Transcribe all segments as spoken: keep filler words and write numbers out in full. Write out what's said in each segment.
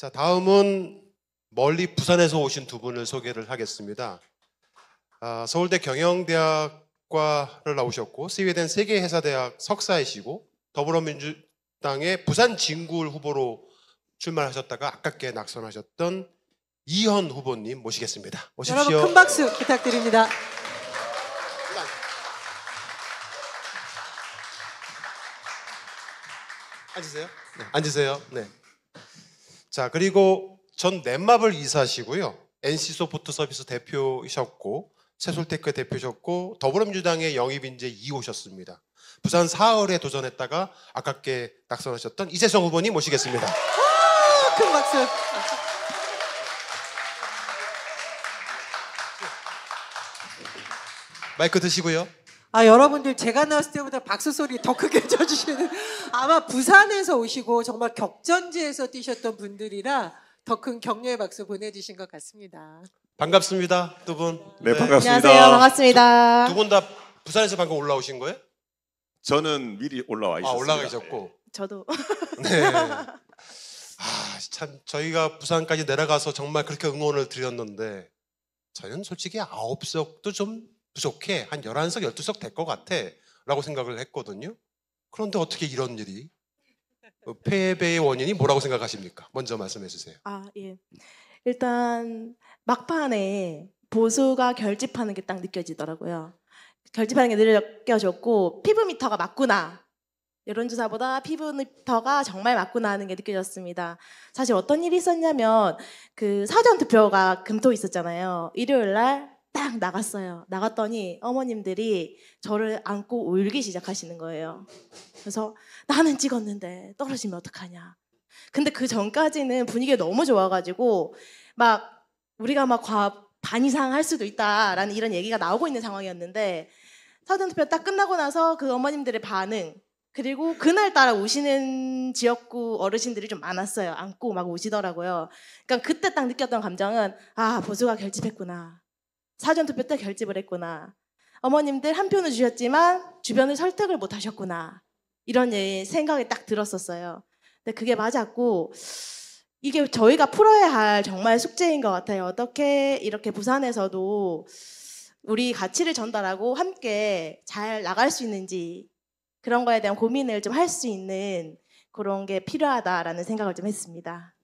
자, 다음은 멀리 부산에서 오신 두 분을 소개를 하겠습니다. 아, 서울대 경영대학과를 나오셨고 스웨덴 세계회사대학 석사이시고 더불어민주당의 부산 진구 후보로 출마하셨다가 아깝게 낙선하셨던 이현 후보님 모시겠습니다. 오십시오. 여러분 큰 박수 부탁드립니다. 앉으세요. 네, 앉으세요. 네. 자, 그리고 전 넷마블 이사시고요. 엔씨 소프트 서비스 대표이셨고 채솔테크 대표셨고 더불어민주당의 영입인재 이 호셨습니다. 부산 사흘에 도전했다가 아깝게 낙선하셨던 이재성 후보님 모시겠습니다. 아, 큰 박수. 마이크 드시고요. 아, 여러분들 제가 나왔을 때보다 박수 소리 더 크게 쳐주시는, 아마 부산에서 오시고 정말 격전지에서 뛰셨던 분들이라 더 큰 격려의 박수 보내주신 것 같습니다. 반갑습니다, 두 분. 네, 네. 반갑습니다. 안녕하세요, 반갑습니다. 두 분 다 부산에서 방금 올라오신 거예요? 저는 미리 올라와 있었습니다. 아, 올라가 계셨고. 네. 저도. 네. 아, 참 저희가 부산까지 내려가서 정말 그렇게 응원을 드렸는데 저는 솔직히 아홉 석도 좀 부족해. 한 열한 석, 열두 석 될 것 같아 라고 생각을 했거든요. 그런데 어떻게 이런 일이? 패배의 원인이 뭐라고 생각하십니까? 먼저 말씀해 주세요. 아, 예. 일단 막판에 보수가 결집하는 게 딱 느껴지더라고요. 결집하는 게 느껴졌고 피부미터가 맞구나. 여론조사보다 피부미터가 정말 맞구나 하는 게 느껴졌습니다. 사실 어떤 일이 있었냐면 그 사전투표가 금토 있었잖아요. 일요일날 딱 나갔어요. 나갔더니 어머님들이 저를 안고 울기 시작하시는 거예요. 그래서 나는 찍었는데 떨어지면 어떡하냐. 근데 그 전까지는 분위기가 너무 좋아가지고 막 우리가 막 반 이상 할 수도 있다라는 이런 얘기가 나오고 있는 상황이었는데 사전투표 딱 끝나고 나서 그 어머님들의 반응, 그리고 그날따라 우시는 지역구 어르신들이 좀 많았어요. 안고 막 우시더라고요. 그러니까 그때 딱 느꼈던 감정은, 아, 보수가 결집했구나. 사전투표 때 결집을 했구나. 어머님들 한 표는 주셨지만 주변을 설득을 못 하셨구나. 이런 생각이 딱 들었었어요. 근데 그게 맞았고 이게 저희가 풀어야 할 정말 숙제인 것 같아요. 어떻게 이렇게 부산에서도 우리 가치를 전달하고 함께 잘 나갈 수 있는지, 그런 거에 대한 고민을 좀 할 수 있는 그런 게 필요하다라는 생각을 좀 했습니다.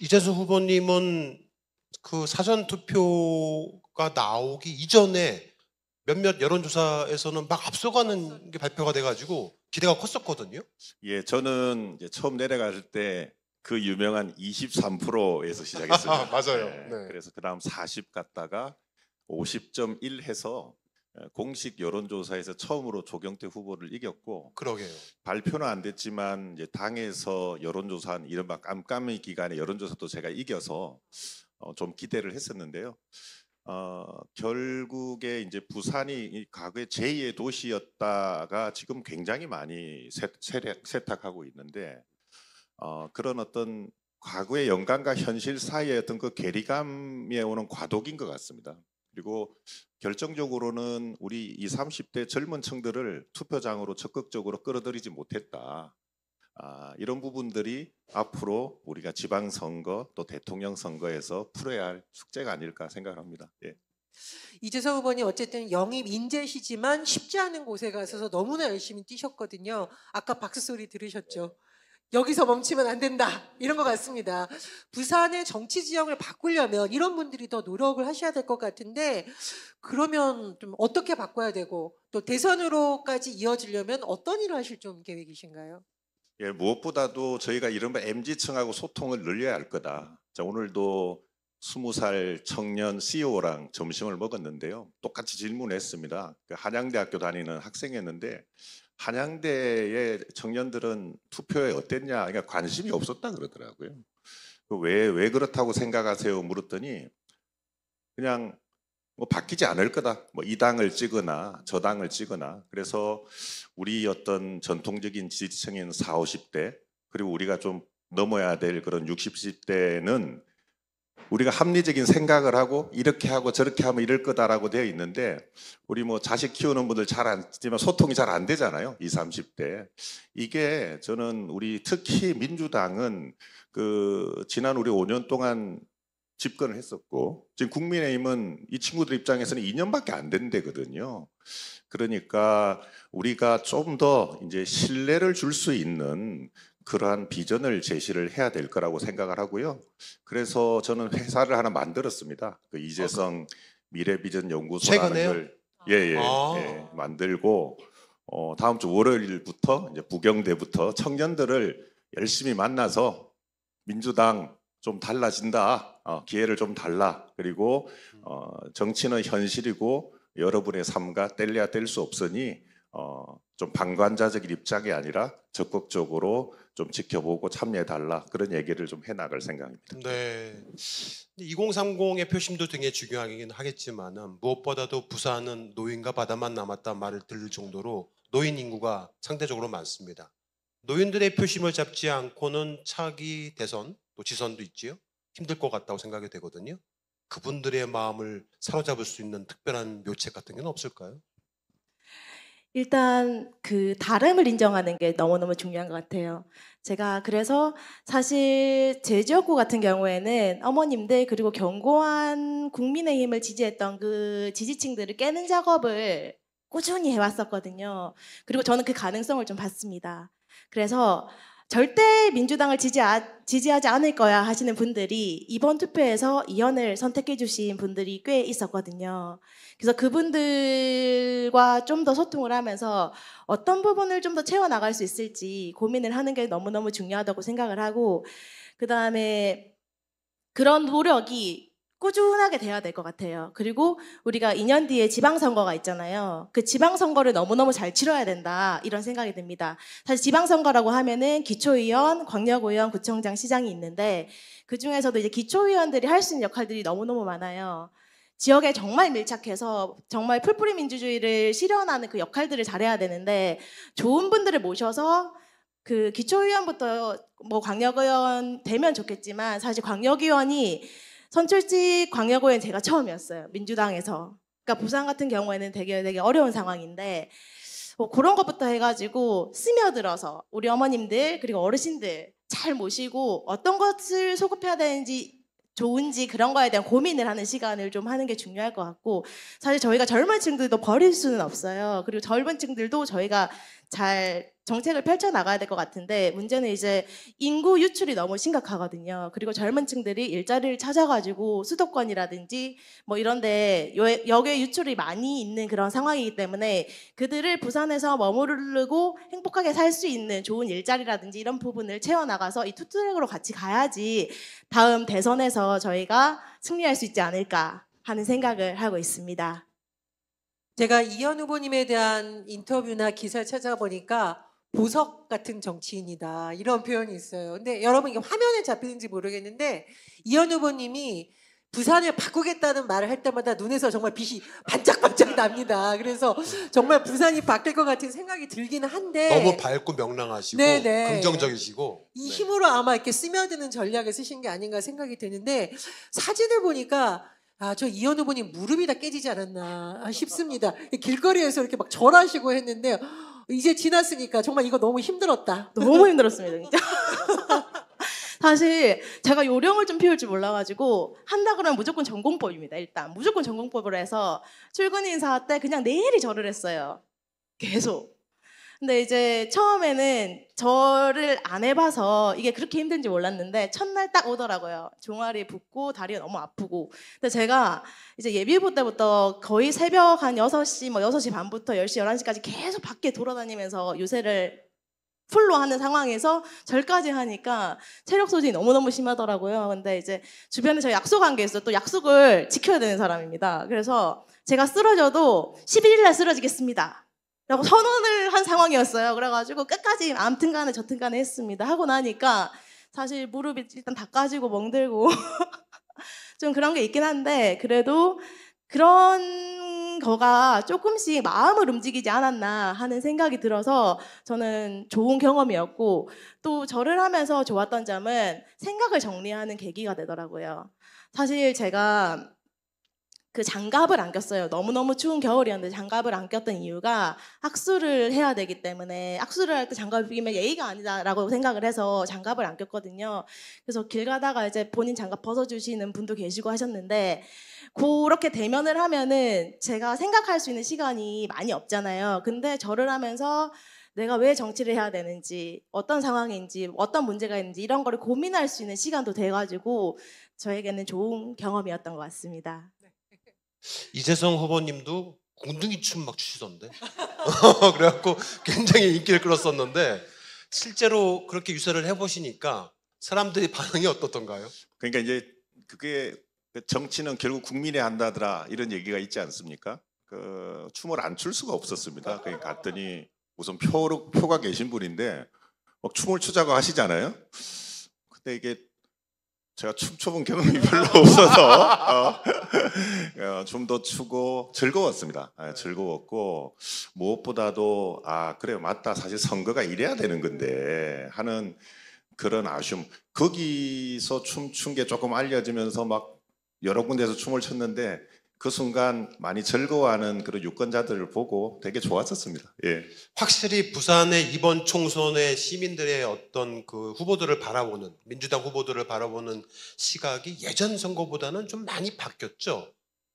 이재수 후보님은 그 사전투표가 나오기 이전에 몇몇 여론조사에서는 막 앞서가는 게 발표가 돼가지고 기대가 컸었거든요. 예, 저는 이제 처음 내려갈 때 그 유명한 이십삼 퍼센트에서 시작했습니다. 맞아요. 네, 네. 그래서 그 다음 사십 갔다가 오십 점 일 해서 공식 여론조사에서 처음으로 조경태 후보를 이겼고, 그러게요. 발표는 안 됐지만 이제 당에서 여론조사한 이른바 깜깜이 기간에 여론조사도 제가 이겨서 어, 좀 기대를 했었는데요. 어, 결국에 이제 부산이 과거에 제이의 도시였다가 지금 굉장히 많이 세, 세력, 세탁하고 있는데 어, 그런 어떤 과거의 영감과 현실 사이의 어떤 그 괴리감에 오는 과도기인 것 같습니다. 그리고 결정적으로는 우리 이십, 삼십 대 젊은 층들을 투표장으로 적극적으로 끌어들이지 못했다. 아, 이런 부분들이 앞으로 우리가 지방선거 또 대통령 선거에서 풀어야 할 숙제가 아닐까 생각합니다. 예. 이재성 후보님 어쨌든 영입 인재시지만 쉽지 않은 곳에 가셔서 너무나 열심히 뛰셨거든요. 아까 박수 소리 들으셨죠? 여기서 멈추면 안 된다, 이런 것 같습니다. 부산의 정치 지형을 바꾸려면 이런 분들이 더 노력을 하셔야 될 것 같은데, 그러면 좀 어떻게 바꿔야 되고 또 대선으로까지 이어지려면 어떤 일을 하실 좀 계획이신가요? 예, 무엇보다도 저희가 이른바 엠지층하고 소통을 늘려야 할 거다. 자, 오늘도 스무 살 청년 씨이오랑 점심을 먹었는데요. 똑같이 질문했습니다. 그 한양대학교 다니는 학생이었는데 한양대의 청년들은 투표에 어땠냐, 그러니까 관심이 없었다 그러더라고요. 왜, 왜 그렇다고 생각하세요 물었더니 그냥 뭐 바뀌지 않을 거다. 뭐 이 당을 찍으나 저 당을 찍으나. 그래서 우리 어떤 전통적인 지지층인 사십, 오십 대, 그리고 우리가 좀 넘어야 될 그런 육십, 칠십 대는 우리가 합리적인 생각을 하고 이렇게 하고 저렇게 하면 이럴 거다라고 되어 있는데, 우리 뭐 자식 키우는 분들 잘 안, 소통이 잘 안 되잖아요. 이십, 삼십 대. 이게 저는 우리 특히 민주당은 그 지난 우리 오 년 동안 집권을 했었고, 지금 국민의힘은 이 친구들 입장에서는 이 년밖에 안 된대거든요. 그러니까 우리가 좀 더 이제 신뢰를 줄 수 있는 그러한 비전을 제시를 해야 될 거라고 생각을 하고요. 그래서 저는 회사를 하나 만들었습니다. 그 이재성 미래비전연구소라는 최근에요? 걸 예, 예, 아. 예, 만들고 어, 다음 주 월요일부터 이제 부경대부터 청년들을 열심히 만나서 민주당 좀 달라진다, 어, 기회를 좀 달라, 그리고 어, 정치는 현실이고 여러분의 삶과 뗄래야 뗄 수 없으니 어, 좀 방관자적인 입장이 아니라 적극적으로 좀 지켜보고 참여해달라, 그런 얘기를 좀 해나갈 생각입니다. 네, 이공삼공의 표심도 굉장히 중요하긴 하겠지만 무엇보다도 부산은 노인과 바다만 남았다 말을 들을 정도로 노인 인구가 상대적으로 많습니다. 노인들의 표심을 잡지 않고는 차기 대선 또 지선도 있지요. 힘들 것 같다고 생각이 되거든요. 그분들의 마음을 사로잡을 수 있는 특별한 묘책 같은 게 없을까요? 일단 그 다름을 인정하는 게 너무너무 중요한 것 같아요. 제가 그래서 사실 제 지역구 같은 경우에는 어머님들 그리고 견고한 국민의힘을 지지했던 그 지지층들을 깨는 작업을 꾸준히 해왔었거든요. 그리고 저는 그 가능성을 좀 봤습니다. 그래서 절대 민주당을 지지하, 지지하지 않을 거야 하시는 분들이 이번 투표에서 이현을 선택해 주신 분들이 꽤 있었거든요. 그래서 그분들과 좀 더 소통을 하면서 어떤 부분을 좀 더 채워나갈 수 있을지 고민을 하는 게 너무너무 중요하다고 생각을 하고, 그 다음에 그런 노력이 꾸준하게 돼야 될 것 같아요. 그리고 우리가 이 년 뒤에 지방선거가 있잖아요. 그 지방선거를 너무너무 잘 치러야 된다, 이런 생각이 듭니다. 사실 지방선거라고 하면은 기초의원, 광역의원, 구청장, 시장이 있는데 그중에서도 이제 기초의원들이 할 수 있는 역할들이 너무너무 많아요. 지역에 정말 밀착해서 정말 풀뿌리 민주주의를 실현하는 그 역할들을 잘해야 되는데, 좋은 분들을 모셔서 그 기초의원부터 뭐 광역의원 되면 좋겠지만, 사실 광역의원이 선출직 광역의원 제가 처음이었어요. 민주당에서. 그러니까 부산 같은 경우에는 되게 되게 어려운 상황인데, 뭐 그런 것부터 해가지고 스며들어서 우리 어머님들 그리고 어르신들 잘 모시고 어떤 것을 소급해야 되는지 좋은지 그런 거에 대한 고민을 하는 시간을 좀 하는 게 중요할 것 같고, 사실 저희가 젊은 층들도 버릴 수는 없어요. 그리고 젊은 층들도 저희가 잘 정책을 펼쳐나가야 될 것 같은데, 문제는 이제 인구 유출이 너무 심각하거든요. 그리고 젊은 층들이 일자리를 찾아가지고 수도권이라든지 뭐 이런 데 여기에 유출이 많이 있는 그런 상황이기 때문에, 그들을 부산에서 머무르고 행복하게 살 수 있는 좋은 일자리라든지 이런 부분을 채워나가서 이 투트랙으로 같이 가야지 다음 대선에서 저희가 승리할 수 있지 않을까 하는 생각을 하고 있습니다. 제가 이현 후보님에 대한 인터뷰나 기사를 찾아보니까 보석 같은 정치인이다, 이런 표현이 있어요. 근데 여러분 이게 화면에 잡히는지 모르겠는데, 이현 후보님이 부산을 바꾸겠다는 말을 할 때마다 눈에서 정말 빛이 반짝반짝 납니다. 그래서 정말 부산이 바뀔 것 같은 생각이 들긴 한데, 너무 밝고 명랑하시고 네네. 긍정적이시고 이 힘으로 아마 이렇게 스며드는 전략을 쓰신 게 아닌가 생각이 드는데, 사진을 보니까 아, 저 이현 후보님 무릎이 다 깨지지 않았나 싶습니다. 길거리에서 이렇게 막 절하시고 했는데 이제 지났으니까 정말 이거 너무 힘들었다. 너무 힘들었습니다. 진짜. 사실 제가 요령을 좀 피울 줄 몰라가지고 한다 그러면 무조건 전공법입니다. 일단 무조건 전공법으로 해서 출근 인사 때 그냥 내일이 절을 했어요. 계속. 근데 이제 처음에는 절을 안 해봐서 이게 그렇게 힘든지 몰랐는데 첫날 딱 오더라고요. 종아리 붓고 다리가 너무 아프고. 근데 제가 이제 예비후보 때부터 거의 새벽 한 여섯 시, 뭐 여섯 시 반부터 열 시, 열한 시까지 계속 밖에 돌아다니면서 유세를 풀로 하는 상황에서 절까지 하니까 체력 소진이 너무너무 심하더라고요. 근데 이제 주변에 저 약속한 게 있어요. 또 약속을 지켜야 되는 사람입니다. 그래서 제가 쓰러져도 십일 일날 쓰러지겠습니다 라고 선언을 한 상황이었어요. 그래가지고 끝까지 암튼 간에 저튼 간에 했습니다. 하고 나니까 사실 무릎이 일단 다 까지고 멍들고 좀 그런 게 있긴 한데, 그래도 그런 그런 거가 조금씩 마음을 움직이지 않았나 하는 생각이 들어서 저는 좋은 경험이었고, 또 저를 하면서 좋았던 점은 생각을 정리하는 계기가 되더라고요. 사실 제가 그 장갑을 안 꼈어요. 너무너무 추운 겨울이었는데 장갑을 안 꼈던 이유가 악수를 해야 되기 때문에 악수를 할 때 장갑을 끼면 예의가 아니다라고 생각을 해서 장갑을 안 꼈거든요. 그래서 길 가다가 이제 본인 장갑 벗어주시는 분도 계시고 하셨는데, 그렇게 대면을 하면은 제가 생각할 수 있는 시간이 많이 없잖아요. 근데 저를 하면서 내가 왜 정치를 해야 되는지, 어떤 상황인지, 어떤 문제가 있는지 이런 거를 고민할 수 있는 시간도 돼가지고 저에게는 좋은 경험이었던 것 같습니다. 이재성 후보님도 공둥이 춤 막 추시던데 그래갖고 굉장히 인기를 끌었었는데, 실제로 그렇게 유세를 해보시니까 사람들이 반응이 어떻던가요? 그러니까 이제 그게 정치는 결국 국민이 한다더라 이런 얘기가 있지 않습니까? 그 춤을 안 출 수가 없었습니다. 그냥 갔더니 우선 표로, 표가 계신 분인데 막 춤을 추자고 하시잖아요. 근데 이게 제가 춤춰본 경험이 별로 없어서 어, 좀 더 추고 즐거웠습니다. 네, 즐거웠고, 무엇보다도 아 그래 맞다, 사실 선거가 이래야 되는 건데 하는 그런 아쉬움. 거기서 춤춘 게 조금 알려지면서 막 여러 군데에서 춤을 췄는데 그 순간 많이 즐거워하는 그런 유권자들을 보고 되게 좋았었습니다. 예. 확실히 부산의 이번 총선의 시민들의 어떤 그 후보들을 바라보는, 민주당 후보들을 바라보는 시각이 예전 선거보다는 좀 많이 바뀌었죠.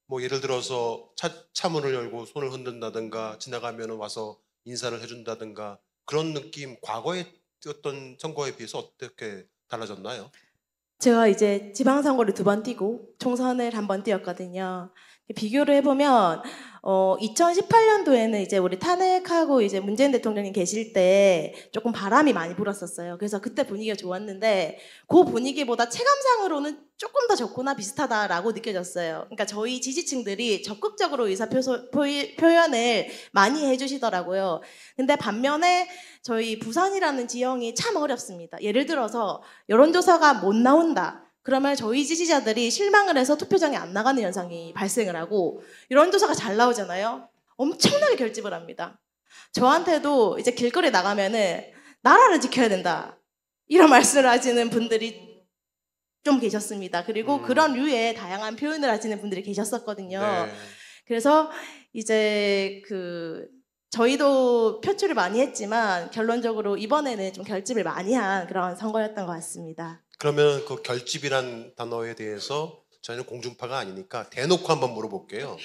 뭐 예를 들어서 차, 차 문을 열고 손을 흔든다든가, 지나가면 와서 인사를 해준다든가, 그런 느낌, 과거의 어떤 선거에 비해서 어떻게 달라졌나요? 제가 이제 지방선거를 두 번 뛰고 총선을 한 번 뛰었거든요. 비교를 해보면 어, 이천십팔 년도에는 이제 우리 탄핵하고 이제 문재인 대통령이 계실 때 조금 바람이 많이 불었었어요. 그래서 그때 분위기가 좋았는데 그 분위기보다 체감상으로는 조금 더 적구나 비슷하다라고 느껴졌어요. 그러니까 저희 지지층들이 적극적으로 의사표소, 표이, 표현을 많이 해주시더라고요. 근데 반면에 저희 부산이라는 지형이 참 어렵습니다. 예를 들어서 여론조사가 못 나온다. 그러면 저희 지지자들이 실망을 해서 투표장에 안 나가는 현상이 발생을 하고, 여론조사가 잘 나오잖아요. 엄청나게 결집을 합니다. 저한테도 이제 길거리 나가면은 나라를 지켜야 된다 이런 말씀을 하시는 분들이 좀 계셨습니다. 그리고 음. 그런 류의 다양한 표현을 하시는 분들이 계셨었거든요. 네. 그래서 이제 그 저희도 표출을 많이 했지만 결론적으로 이번에는 좀 결집을 많이 한 그런 선거였던 것 같습니다. 그러면 그 결집이란 단어에 대해서 저희는 공중파가 아니니까 대놓고 한번 물어볼게요.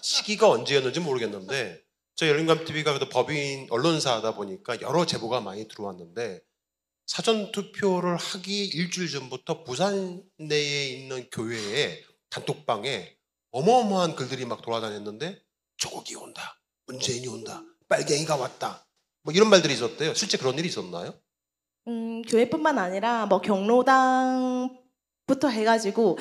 시기가 언제였는지 모르겠는데, 저 열린공감티비가 그래도 법인 언론사다 보니까 여러 제보가 많이 들어왔는데, 사전투표를 하기 일주일 전부터 부산 내에 있는 교회의 단톡방에 어마어마한 글들이 막 돌아다녔는데, 조국이 온다, 문재인이 온다, 빨갱이가 왔다, 뭐 이런 말들이 있었대요. 실제 그런 일이 있었나요? 음, 교회뿐만 아니라 뭐 경로당부터 해가지고,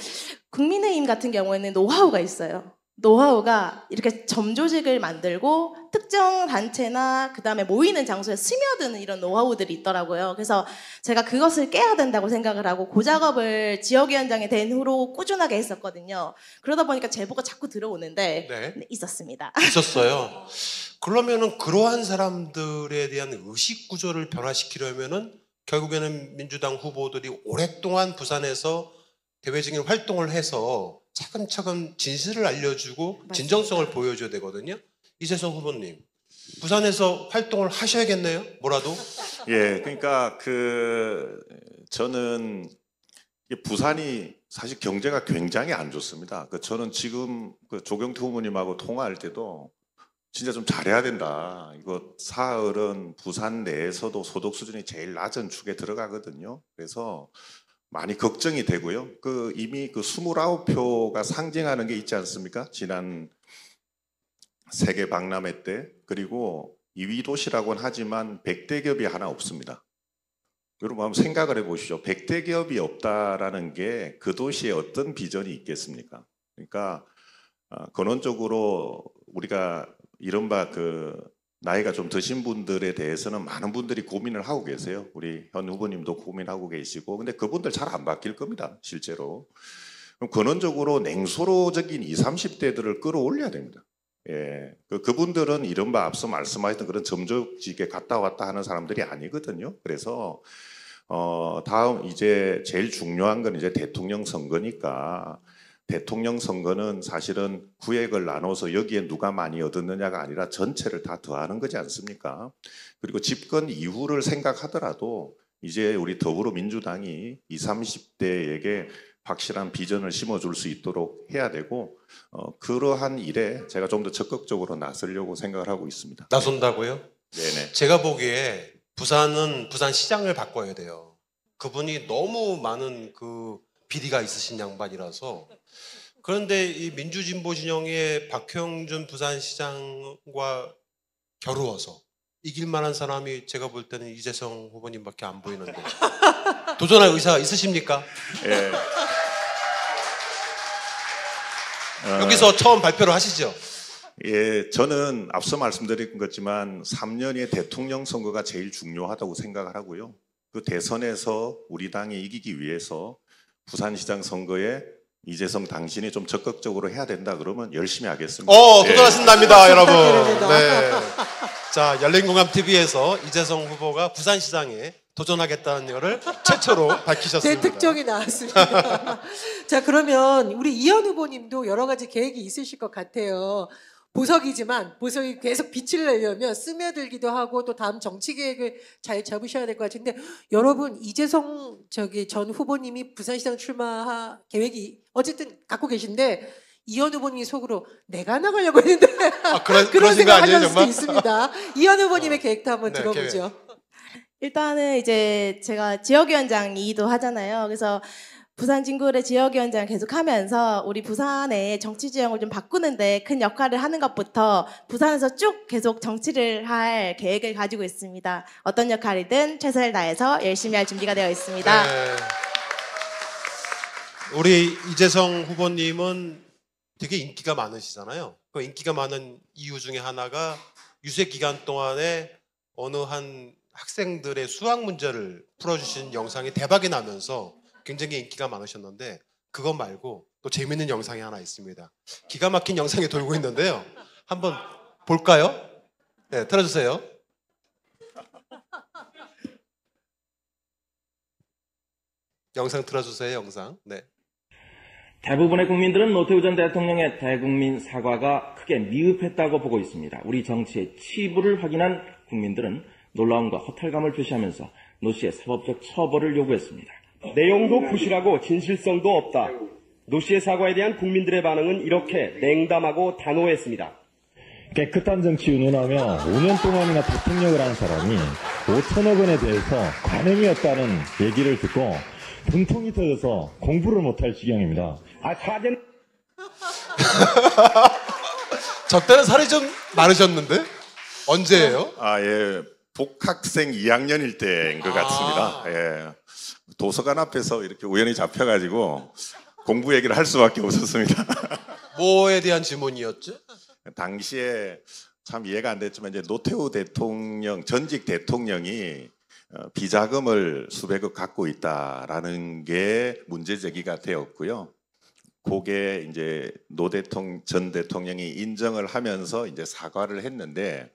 국민의힘 같은 경우에는 노하우가 있어요. 노하우가 이렇게 점조직을 만들고 특정 단체나 그 다음에 모이는 장소에 스며드는 이런 노하우들이 있더라고요. 그래서 제가 그것을 깨야 된다고 생각을 하고 그 작업을 지역위원장이 된 후로 꾸준하게 했었거든요. 그러다 보니까 제보가 자꾸 들어오는데 네. 있었습니다. 있었어요. 그러면은 그러한 사람들에 대한 의식 구조를 변화시키려면은 결국에는 민주당 후보들이 오랫동안 부산에서 대외적인 활동을 해서 차근차근 진실을 알려주고 맞습니다. 진정성을 보여줘야 되거든요. 이재성 후보님, 부산에서 활동을 하셔야겠네요. 뭐라도. 예, 그러니까 그 저는 부산이 사실 경제가 굉장히 안 좋습니다. 그 저는 지금 그 조경태 후보님하고 통화할 때도 진짜 좀 잘해야 된다. 이거 사흘은 부산 내에서도 소득 수준이 제일 낮은 축에 들어가거든요. 그래서 많이 걱정이 되고요. 그 이미 그 이십구 표가 상징하는 게 있지 않습니까? 지난 세계 박람회 때. 그리고 이 위 도시라고는 하지만 백 대 기업이 하나 없습니다. 여러분 한번 생각을 해보시죠. 백 대 기업이 없다라는 게 그 도시에 어떤 비전이 있겠습니까? 그러니까 근원적으로 우리가 이른바 그 나이가 좀 드신 분들에 대해서는 많은 분들이 고민을 하고 계세요. 우리 현 후보님도 고민하고 계시고, 근데 그분들 잘 안 바뀔 겁니다. 실제로. 그럼 근원적으로 냉소로적인 이십, 삼십 대들을 끌어올려야 됩니다. 예, 그, 그분들은 이른바 앞서 말씀하셨던 그런 점조직에 갔다 왔다 하는 사람들이 아니거든요. 그래서, 어, 다음, 이제 제일 중요한 건 이제 대통령 선거니까, 대통령 선거는 사실은 구획을 나눠서 여기에 누가 많이 얻었느냐가 아니라 전체를 다 더하는 거지 않습니까? 그리고 집권 이후를 생각하더라도 이제 우리 더불어민주당이 이십, 삼십 대에게 확실한 비전을 심어줄 수 있도록 해야 되고, 어, 그러한 일에 제가 좀 더 적극적으로 나서려고 생각을 하고 있습니다. 나선다고요? 네네. 제가 보기에 부산은 부산시장을 바꿔야 돼요. 그분이 너무 많은 그 비리가 있으신 양반이라서. 그런데 이 민주진보 진영의 박형준 부산시장과 겨루어서 이길 만한 사람이 제가 볼 때는 이재성 후보님밖에 안 보이는데 도전할 의사 있으십니까? 예. 여기서 처음 발표를 하시죠. 예, 저는 앞서 말씀드린 거지만 삼 년의 대통령 선거가 제일 중요하다고 생각을 하고요. 그 대선에서 우리 당이 이기기 위해서 부산시장 선거에 이재성 당신이 좀 적극적으로 해야 된다 그러면 열심히 하겠습니다. 어, 도전하신답니다. 예. 여러분. 네. 자, 열린공감티비에서 이재성 후보가 부산시장에 도전하겠다는 거를 최초로 밝히셨습니다. 대특종이 나왔습니다. 자, 그러면 우리 이현 후보님도 여러 가지 계획이 있으실 것 같아요. 보석이지만 보석이 계속 빛을 내려면 스며들기도 하고 또 다음 정치 계획을 잘 잡으셔야 될 것 같은데, 여러분 이재성 저기 전 후보님이 부산시장 출마 계획이 어쨌든 갖고 계신데 이현 후보님이 속으로 내가 나가려고 했는데 아, 그런, 그런 생각 하실 수도 있습니다. 이현 후보님의 어, 계획도 한번 네, 들어보죠. 계획. 일단은 이제 제가 지역위원장이기도 하잖아요. 그래서 부산진구의 지역위원장 계속하면서 우리 부산의 정치 지형을 좀 바꾸는데 큰 역할을 하는 것부터 부산에서 쭉 계속 정치를 할 계획을 가지고 있습니다. 어떤 역할이든 최선을 다해서 열심히 할 준비가 되어 있습니다. 네. 우리 이재성 후보님은 되게 인기가 많으시잖아요. 그 인기가 많은 이유 중에 하나가 유세 기간 동안에 어느 한 학생들의 수학 문제를 풀어주신 영상이 대박이 나면서 굉장히 인기가 많으셨는데, 그것 말고 또 재밌는 영상이 하나 있습니다. 기가 막힌 영상이 돌고 있는데요. 한번 볼까요? 네, 틀어주세요. 영상 틀어주세요, 영상. 네. 대부분의 국민들은 노태우 전 대통령의 대국민 사과가 크게 미흡했다고 보고 있습니다. 우리 정치의 치부를 확인한 국민들은 놀라움과 허탈감을 표시하면서 노 씨의 사법적 처벌을 요구했습니다. 내용도 부실하고 진실성도 없다. 노 씨의 사과에 대한 국민들의 반응은 이렇게 냉담하고 단호했습니다. 깨끗한 정치 운운하며 오 년 동안이나 대통령을 한 사람이 오천억 원에 대해서 관행이었다는 얘기를 듣고 분통이 터져서 공부를 못할 지경입니다. 아, 사전... 저 때는 살이 좀 많으셨는데? 언제예요? 아, 예. 복학생 이 학년일 때인 것 같습니다. 아. 예. 도서관 앞에서 이렇게 우연히 잡혀가지고 공부 얘기를 할 수밖에 없었습니다. 뭐에 대한 질문이었죠? 당시에 참 이해가 안 됐지만 이제 노태우 대통령, 전직 대통령이 비자금을 수백억 갖고 있다라는 게 문제 제기가 되었고요. 그게 이제 노 대통령, 전 대통령이 인정을 하면서 이제 사과를 했는데,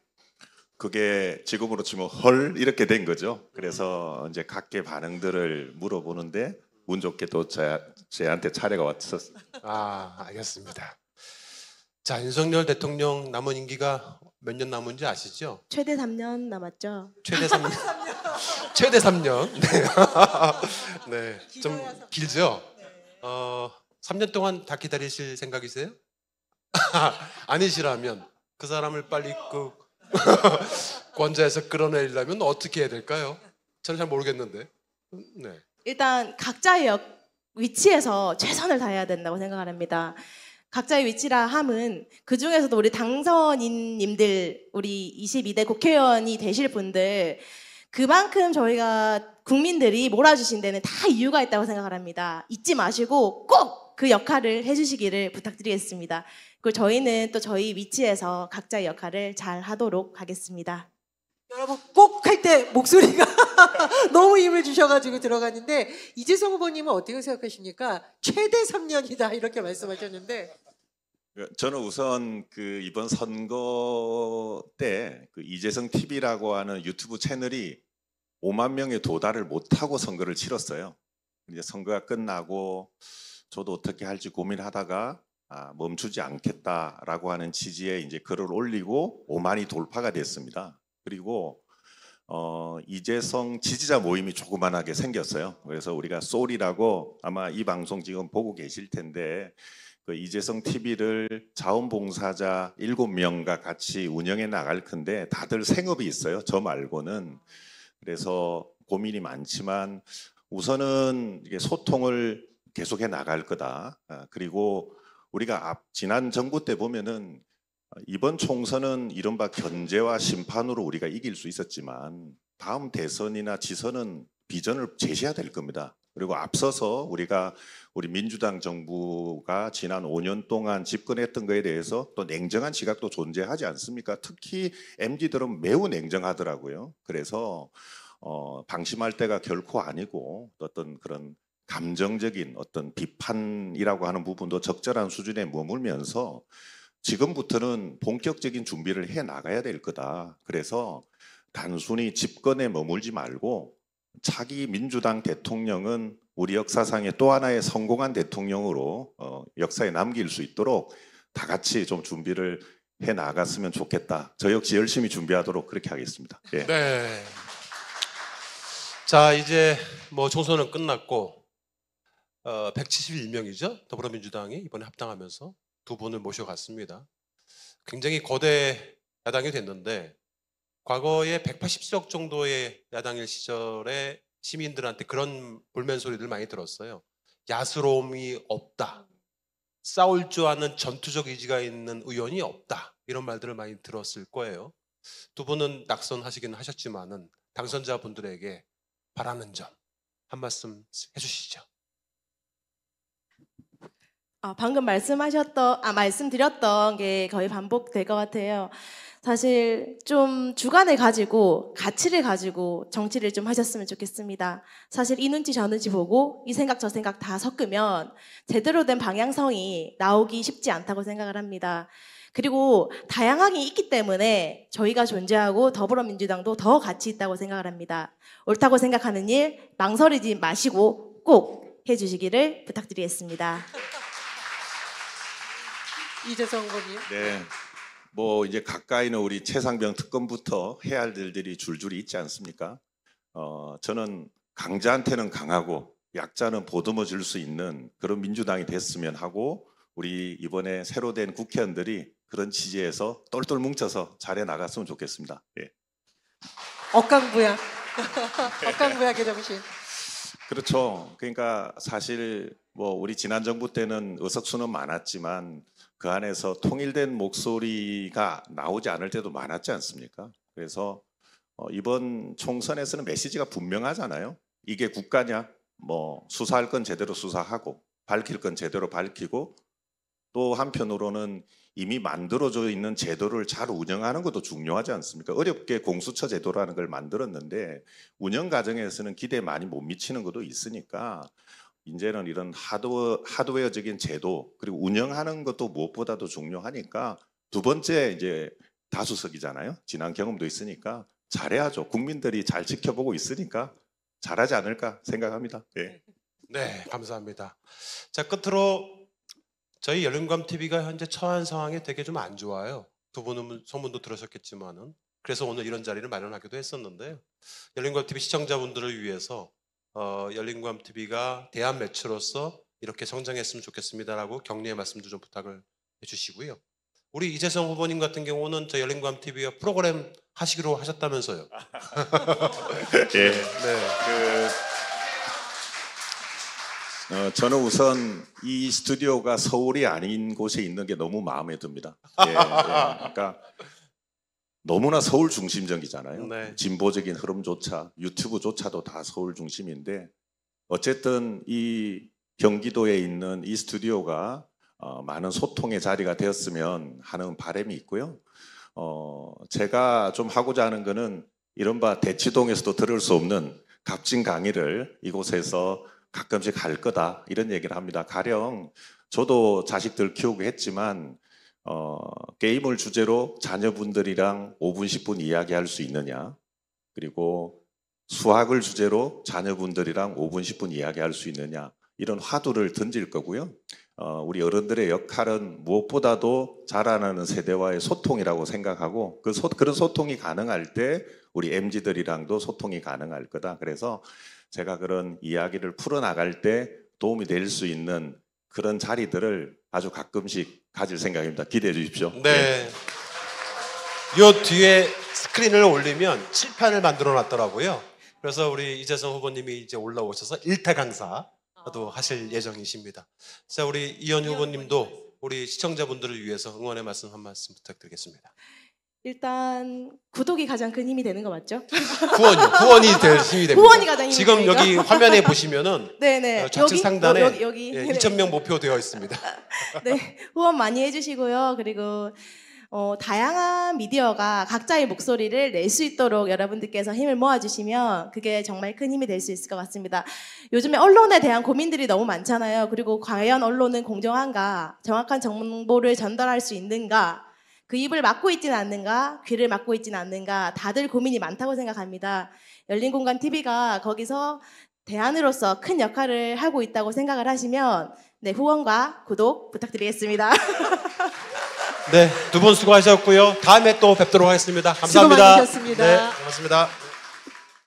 그게 지금으로 치면 헐 이렇게 된 거죠. 그래서 이제 각계 반응들을 물어보는데 운 좋게 또 제, 제한테 차례가 왔었어요. 아, 알겠습니다. 자, 윤석열 대통령 남은 임기가 몇 년 남은지 아시죠? 최대 삼 년 남았죠. 최대 삼 년. 최대 삼 년. 네. 네. 좀 길죠? 어, 삼 년 동안 다 기다리실 생각이세요? 아니시라면 그 사람을 빨리 그 권좌에서 끌어내리려면 어떻게 해야 될까요? 저는 잘 모르겠는데. 네. 일단 각자의 역, 위치에서 최선을 다해야 된다고 생각을 합니다. 각자의 위치라 함은 그 중에서도 우리 당선인님들, 우리 이십이 대 국회의원이 되실 분들, 그만큼 저희가 국민들이 몰아주신 데는 다 이유가 있다고 생각을 합니다. 잊지 마시고 꼭 그 역할을 해주시기를 부탁드리겠습니다. 그리고 저희는 또 저희 위치에서 각자의 역할을 잘 하도록 하겠습니다. 여러분 꼭 할 때 목소리가 너무 힘을 주셔가지고 들어가는데, 이재성 후보님은 어떻게 생각하십니까? 최대 삼 년이다 이렇게 말씀하셨는데. 저는 우선 그 이번 선거 때 그 이재성 티비라고 하는 유튜브 채널이 오만 명에 도달을 못하고 선거를 치렀어요. 이제 선거가 끝나고 저도 어떻게 할지 고민하다가 아, 멈추지 않겠다라고 하는 취지의 이제 글을 올리고 오만이 돌파가 됐습니다. 그리고 어, 이재성 지지자 모임이 조그만하게 생겼어요. 그래서 우리가 소울이라고 아마 이 방송 지금 보고 계실 텐데 그 이재성 티비를 자원봉사자 일곱 명과 같이 운영해 나갈 건데 다들 생업이 있어요. 저 말고는. 그래서 고민이 많지만 우선은 이게 소통을 계속해 나갈 거다. 그리고 우리가 앞 지난 정부 때 보면은 이번 총선은 이른바 견제와 심판으로 우리가 이길 수 있었지만 다음 대선이나 지선은 비전을 제시해야 될 겁니다. 그리고 앞서서 우리가 우리 민주당 정부가 지난 오 년 동안 집권했던 것에 대해서 또 냉정한 시각도 존재하지 않습니까? 특히 엠지들은 매우 냉정하더라고요. 그래서 어, 방심할 때가 결코 아니고 어떤 그런 감정적인 어떤 비판이라고 하는 부분도 적절한 수준에 머물면서 지금부터는 본격적인 준비를 해 나가야 될 거다. 그래서 단순히 집권에 머물지 말고 차기 민주당 대통령은 우리 역사상의 또 하나의 성공한 대통령으로 어, 역사에 남길 수 있도록 다 같이 좀 준비를 해 나갔으면 좋겠다. 저 역시 열심히 준비하도록 그렇게 하겠습니다. 예. 네. 자, 이제 뭐 총선은 끝났고 어, 백칠십일 명이죠. 더불어민주당이 이번에 합당하면서 두 분을 모셔갔습니다. 굉장히 거대 야당이 됐는데 과거에 백팔십석 정도의 야당일 시절에 시민들한테 그런 볼멘 소리들 많이 들었어요. 야스러움이 없다. 싸울 줄 아는 전투적 의지가 있는 의원이 없다. 이런 말들을 많이 들었을 거예요. 두 분은 낙선하시긴 하셨지만은 당선자분들에게 바라는 점 한 말씀 해주시죠. 아, 방금 말씀하셨던 아 말씀드렸던 게 거의 반복될 것 같아요. 사실 좀 주관을 가지고 가치를 가지고 정치를 좀 하셨으면 좋겠습니다. 사실 이 눈치 저 눈치 보고 이 생각 저 생각 다 섞으면 제대로 된 방향성이 나오기 쉽지 않다고 생각을 합니다. 그리고 다양하게 있기 때문에 저희가 존재하고 더불어민주당도 더 가치 있다고 생각을 합니다. 옳다고 생각하는 일 망설이지 마시고 꼭 해주시기를 부탁드리겠습니다. 이재성 의원님. 네. 뭐 이제 가까이는 우리 최상병 특검부터 해야 할 일들이 줄줄이 있지 않습니까? 어, 저는 강자한테는 강하고 약자는 보듬어 줄 수 있는 그런 민주당이 됐으면 하고 우리 이번에 새로 된 국회의원들이 그런 지지에서 똘똘 뭉쳐서 잘해 나갔으면 좋겠습니다. 예. 억강부야. 억강부야의 정신. 그렇죠. 그러니까 사실 뭐 우리 지난 정부 때는 의석수는 많았지만 그 안에서 통일된 목소리가 나오지 않을 때도 많았지 않습니까? 그래서 이번 총선에서는 메시지가 분명하잖아요. 이게 국가냐? 뭐 수사할 건 제대로 수사하고 밝힐 건 제대로 밝히고 또 한편으로는 이미 만들어져 있는 제도를 잘 운영하는 것도 중요하지 않습니까? 어렵게 공수처 제도라는 걸 만들었는데 운영 과정에서는 기대에 많이 못 미치는 것도 있으니까 이제는 이런 하드웨어, 하드웨어적인 제도 그리고 운영하는 것도 무엇보다도 중요하니까 두 번째 이제 다수석이잖아요. 지난 경험도 있으니까 잘해야죠. 국민들이 잘 지켜보고 있으니까 잘하지 않을까 생각합니다. 네, 네 감사합니다. 자 끝으로 저희 열린공감티비가 현재 처한 상황이 되게 좀 안 좋아요. 두 분은 소문도 들으셨겠지만은 그래서 오늘 이런 자리를 마련하기도 했었는데요. 열린공감티비 시청자분들을 위해서 어, 열린공감티비가 대한 매체로서 이렇게 성장했으면 좋겠습니다라고 격려의 말씀도 좀 부탁을 해주시고요. 우리 이재성 후보님 같은 경우는 저 열린공감티비와 프로그램 하시기로 하셨다면서요. 예. 네. 그, 어, 저는 우선 이 스튜디오가 서울이 아닌 곳에 있는 게 너무 마음에 듭니다. 예, 예. 그러니까 너무나 서울 중심적이잖아요. 네. 진보적인 흐름조차 유튜브조차도 다 서울 중심인데 어쨌든 이 경기도에 있는 이 스튜디오가 어, 많은 소통의 자리가 되었으면 하는 바람이 있고요. 어, 제가 좀 하고자 하는 거는 이른바 대치동에서도 들을 수 없는 값진 강의를 이곳에서 가끔씩 할 거다 이런 얘기를 합니다. 가령 저도 자식들 키우고 했지만 어, 게임을 주제로 자녀분들이랑 오 분, 십 분 이야기할 수 있느냐, 그리고 수학을 주제로 자녀분들이랑 오 분, 십 분 이야기할 수 있느냐, 이런 화두를 던질 거고요. 어, 우리 어른들의 역할은 무엇보다도 자라나는 세대와의 소통이라고 생각하고 그 소, 그런 소통이 가능할 때 우리 엠지들이랑도 소통이 가능할 거다. 그래서 제가 그런 이야기를 풀어나갈 때 도움이 될 수 있는 그런 자리들을 아주 가끔씩 가질 생각입니다. 기대해 주십시오. 네. 네. 요 뒤에 스크린을 올리면 칠판을 만들어 놨더라고요. 그래서 우리 이재성 후보님이 이제 올라오셔서 일타 강사 도 하실 예정이십니다. 자, 우리 이현 후보님도 우리 시청자분들을 위해서 응원의 말씀 한 말씀 부탁드리겠습니다. 일단 구독이 가장 큰 힘이 되는 거 맞죠? 구원이요. 구원이 될 힘이 됩니다. 구원이 가장 힘이 지금 됩니까? 여기 화면에 보시면은 네네. 좌측 여기? 상단에 어, 여기, 여기. 예, 이천 명 목표 되어 있습니다. 네, 후원 많이 해주시고요. 그리고 어, 다양한 미디어가 각자의 목소리를 낼 수 있도록 여러분들께서 힘을 모아주시면 그게 정말 큰 힘이 될 수 있을 것 같습니다. 요즘에 언론에 대한 고민들이 너무 많잖아요. 그리고 과연 언론은 공정한가, 정확한 정보를 전달할 수 있는가, 그 입을 막고 있지는 않는가, 귀를 막고 있지는 않는가, 다들 고민이 많다고 생각합니다. 열린공감티비가 거기서 대안으로서 큰 역할을 하고 있다고 생각을 하시면 네, 후원과 구독 부탁드리겠습니다. 네, 두 분 수고하셨고요. 다음에 또 뵙도록 하겠습니다. 감사합니다. 수고 많으셨습니다. 네, 고맙습니다.